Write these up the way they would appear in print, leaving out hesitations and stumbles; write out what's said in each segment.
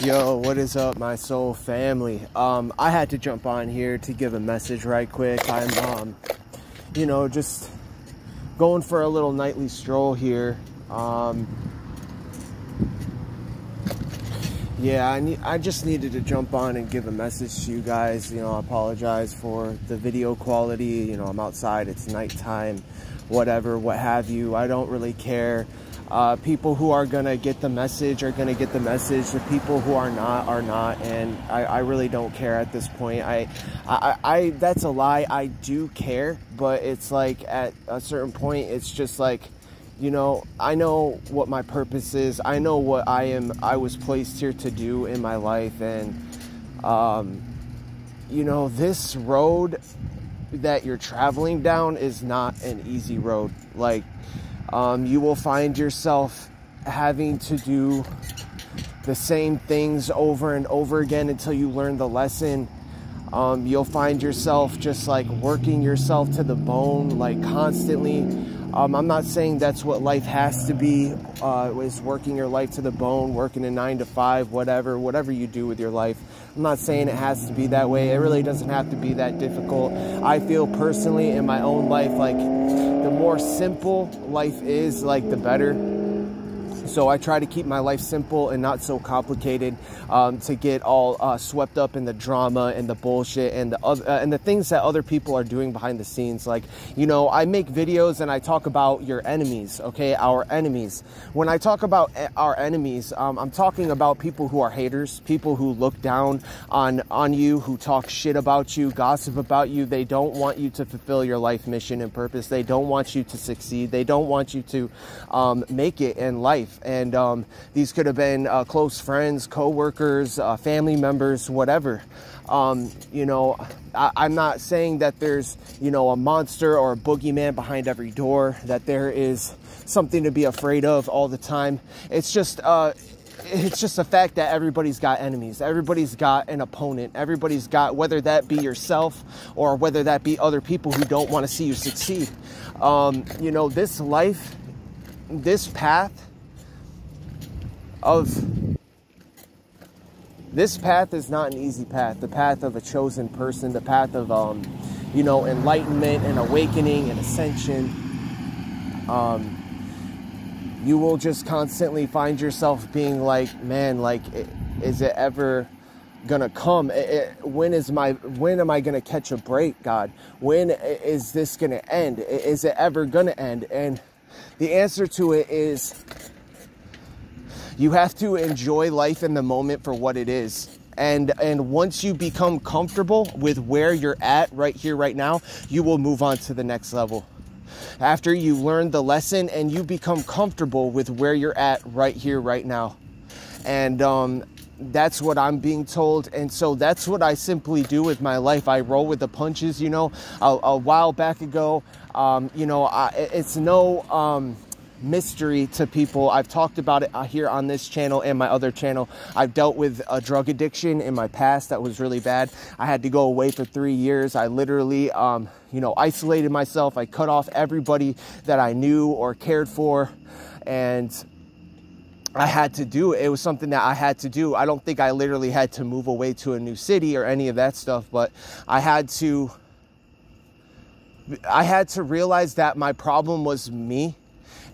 Yo, what is up, my soul family? I had to jump on here to give a message right quick. I'm you know, just going for a little nightly stroll here. Yeah, I just needed to jump on and give a message to you guys. You know, I apologize for the video quality. You know, I'm outside, it's nighttime, whatever, what have you. I don't really care. People who are gonna get the message are gonna get the message. The people who are not, and I really don't care at this point. I that's a lie. I do care, but it's like at a certain point, it's just like, you know, I know what my purpose is. I know what I was placed here to do in my life, and you know, this road that you're traveling down is not an easy road. Like, you will find yourself having to do the same things over and over again until you learn the lesson. You'll find yourself just like working yourself to the bone, like constantly. I'm not saying that's what life has to be, is working your life to the bone, working a 9-to-5, whatever you do with your life. I'm not saying it has to be that way. It really doesn't have to be that difficult. I feel personally in my own life, like the more simple life is, like, the better. So I try to keep my life simple and not so complicated, to get all swept up in the drama and the bullshit and the things that other people are doing behind the scenes. Like, you know, I make videos and I talk about your enemies, okay? Our enemies. When I talk about our enemies, I'm talking about people who are haters, people who look down on you, who talk shit about you, gossip about you. They don't want you to fulfill your life mission and purpose. They don't want you to succeed. They don't want you to make it in life. And these could have been close friends, co-workers, family members, whatever. You know, I'm not saying that there's, you know, a monster or a boogeyman behind every door, that there is something to be afraid of all the time. It's just the fact that everybody's got enemies. Everybody's got an opponent. Everybody's got, whether that be yourself or whether that be other people who don't want to see you succeed. You know, this life, this path, is not an easy path. The path of a chosen person, the path of, you know, enlightenment and awakening and ascension. You will just constantly find yourself being like, man, like, is it ever gonna come? When am I gonna catch a break, God? When is this gonna end? Is it ever gonna end? And the answer to it is, you have to enjoy life in the moment for what it is. And once you become comfortable with where you're at right here, right now, you will move on to the next level. After you learn the lesson and you become comfortable with where you're at right here, right now. And that's what I'm being told. And so that's what I simply do with my life. I roll with the punches, you know. A while back ago, you know, it's no... mystery to people. I've talked about it here on this channel and my other channel. I've dealt with a drug addiction in my past that was really bad. I had to go away for 3 years. I literally, you know, isolated myself. I cut off everybody that I knew or cared for, and I had to do it. It was something that I had to do. I don't think I literally had to move away to a new city or any of that stuff, but I had to realize that my problem was me.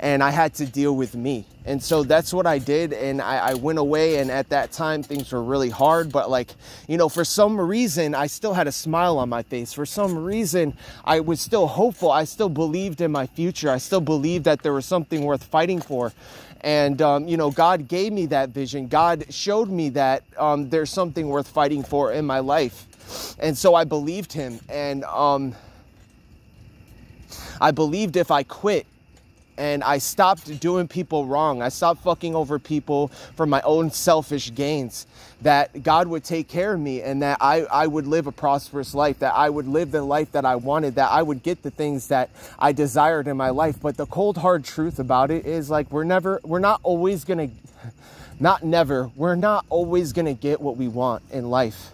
And I had to deal with me. And so that's what I did. And I went away. And at that time, things were really hard. But, like, you know, for some reason, I still had a smile on my face. For some reason, I was still hopeful. I still believed in my future. I still believed that there was something worth fighting for. And, you know, God gave me that vision. God showed me that there's something worth fighting for in my life. And so I believed him. And I believed if I quit, and I stopped doing people wrong, I stopped fucking over people for my own selfish gains, that God would take care of me, and that I would live a prosperous life, that I would live the life that I wanted, that I would get the things that I desired in my life. But the cold, hard truth about it is, like, we're not always gonna get what we want in life.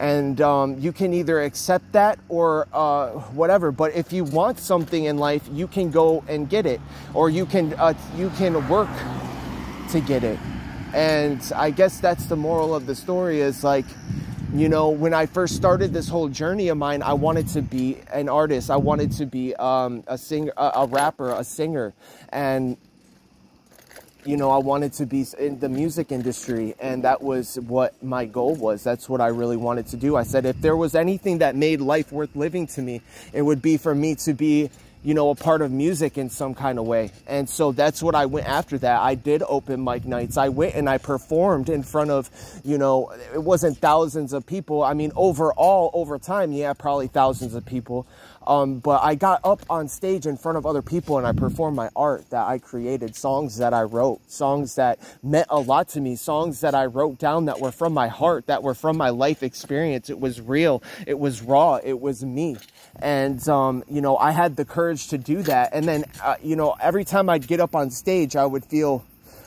And you can either accept that or whatever. But if you want something in life, you can go and get it, or you can work to get it. And I guess that's the moral of the story is, like, you know, when I first started this whole journey of mine, I wanted to be an artist. I wanted to be a singer, a rapper, a singer. And, you know, I wanted to be in the music industry. And that was what my goal was. That's what I really wanted to do. I said, if there was anything that made life worth living to me, it would be for me to be, you know, a part of music in some kind of way. And so that's what I went after. That I did open mic nights. I went and I performed in front of, you know, it wasn't thousands of people. I mean, overall, over time, yeah, probably thousands of people. But I got up on stage in front of other people and I performed my art that I created, songs that I wrote, songs that meant a lot to me, songs that I wrote down that were from my heart, that were from my life experience. It was real. It was raw. It was me. And, you know, I had the courage to do that. And then, you know, every time I'd get up on stage, I would feel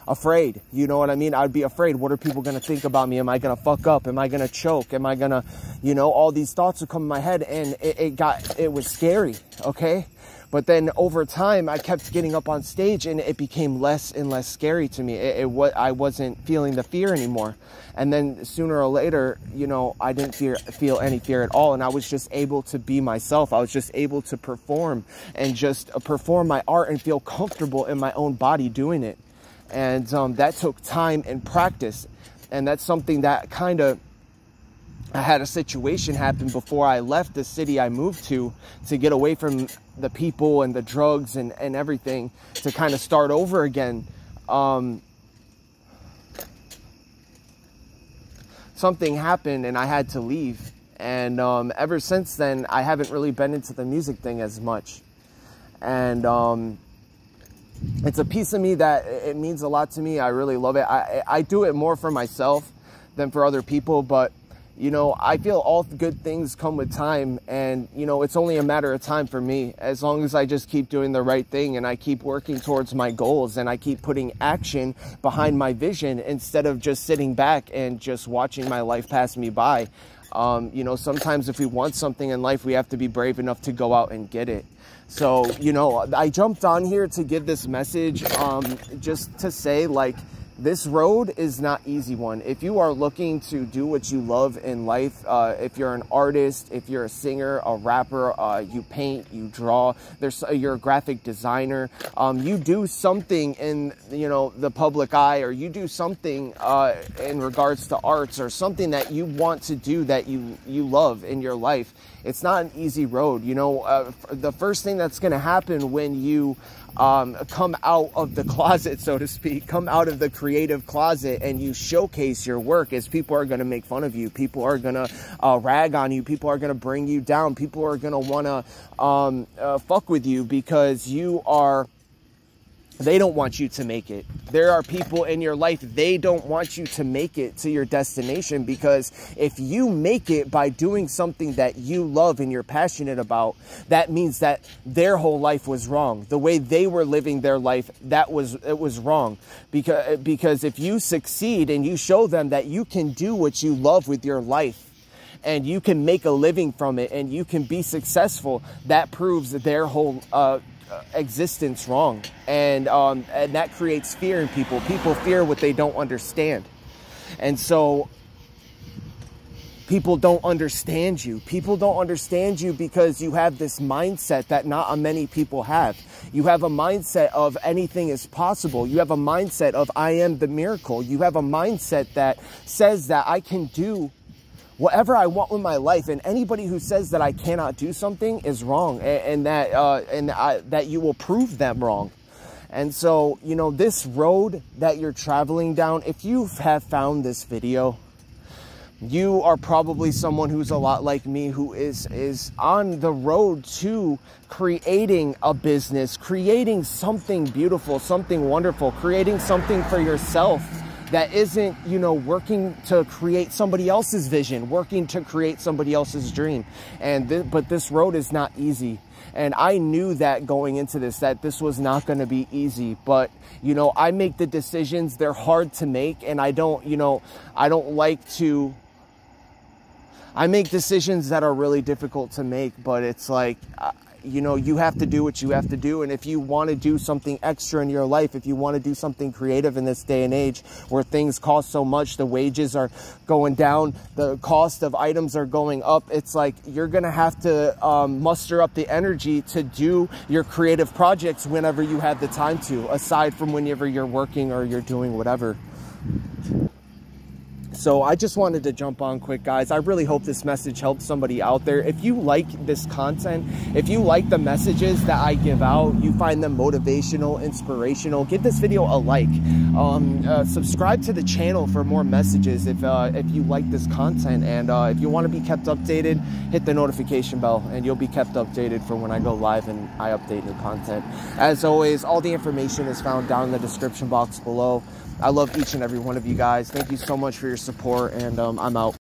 afraid. You know what I mean? I'd be afraid. What are people going to think about me? Am I going to fuck up? Am I going to choke? Am I going to, you know, all these thoughts would come in my head, and it was scary. Okay. But then over time, I kept getting up on stage and it became less and less scary to me. I wasn't feeling the fear anymore. And then sooner or later, you know, I didn't feel any fear at all. And I was just able to be myself. I was just able to perform and just perform my art and feel comfortable in my own body doing it. And that took time and practice. And that's something that kind of, I had a situation happen before I left the city I moved to get away from the people and the drugs and everything, to kind of start over again. Something happened and I had to leave. And ever since then, I haven't really been into the music thing as much. And it's a piece of me that it means a lot to me. I really love it. I do it more for myself than for other people, but you know, I feel all good things come with time, and, you know, it's only a matter of time for me. As long as I just keep doing the right thing and I keep working towards my goals and I keep putting action behind my vision instead of just sitting back and just watching my life pass me by. You know, sometimes if we want something in life, we have to be brave enough to go out and get it. So, you know, I jumped on here to give this message, just to say, like, this road is not an easy one. If you are looking to do what you love in life, if you're an artist, if you're a singer, a rapper, you paint, you draw, you're a graphic designer, you do something in, you know, the public eye, or you do something in regards to arts, or something that you want to do that you love in your life. It's not an easy road. You know, the first thing that's going to happen when you come out of the closet, so to speak, come out of the creative closet and you showcase your work, is people are going to make fun of you. People are going to rag on you. People are going to bring you down. People are going to want to fuck with you because they don't want you to make it. There are people in your life, they don't want you to make it to your destination, because if you make it by doing something that you love and you're passionate about, that means that their whole life was wrong. The way they were living their life, it was wrong. Because if you succeed and you show them that you can do what you love with your life, and you can make a living from it, and you can be successful, that proves their whole existence wrong. And and that creates fear in people. People fear what they don't understand. And so people don't understand you. People don't understand you because you have this mindset that not many people have. You have a mindset of anything is possible. You have a mindset of I am the miracle. You have a mindset that says that I can do whatever I want with my life, and anybody who says that I cannot do something is wrong, and that you will prove them wrong. And so, you know, this road that you're traveling down, if you have found this video, you are probably someone who's a lot like me, who is on the road to creating a business, creating something beautiful, something wonderful, creating something for yourself. That isn't, you know, working to create somebody else's vision, working to create somebody else's dream. But this road is not easy. And I knew that going into this, that this was not going to be easy. But, you know, I make the decisions. They're hard to make. And I don't, you know, I don't like to, I make decisions that are really difficult to make. But it's like, you know, you have to do what you have to do. And if you want to do something extra in your life, if you want to do something creative in this day and age where things cost so much, the wages are going down, the cost of items are going up, it's like you're going to have to muster up the energy to do your creative projects whenever you have the time to, aside from whenever you're working or you're doing whatever. So I just wanted to jump on quick, guys. I really hope this message helps somebody out there. If you like this content, if you like the messages that I give out, you find them motivational, inspirational, give this video a like. Subscribe to the channel for more messages if you like this content. And if you want to be kept updated, hit the notification bell and you'll be kept updated for when I go live and I update new content. As always, all the information is found down in the description box below. I love each and every one of you guys. Thank you so much for your support, and I'm out.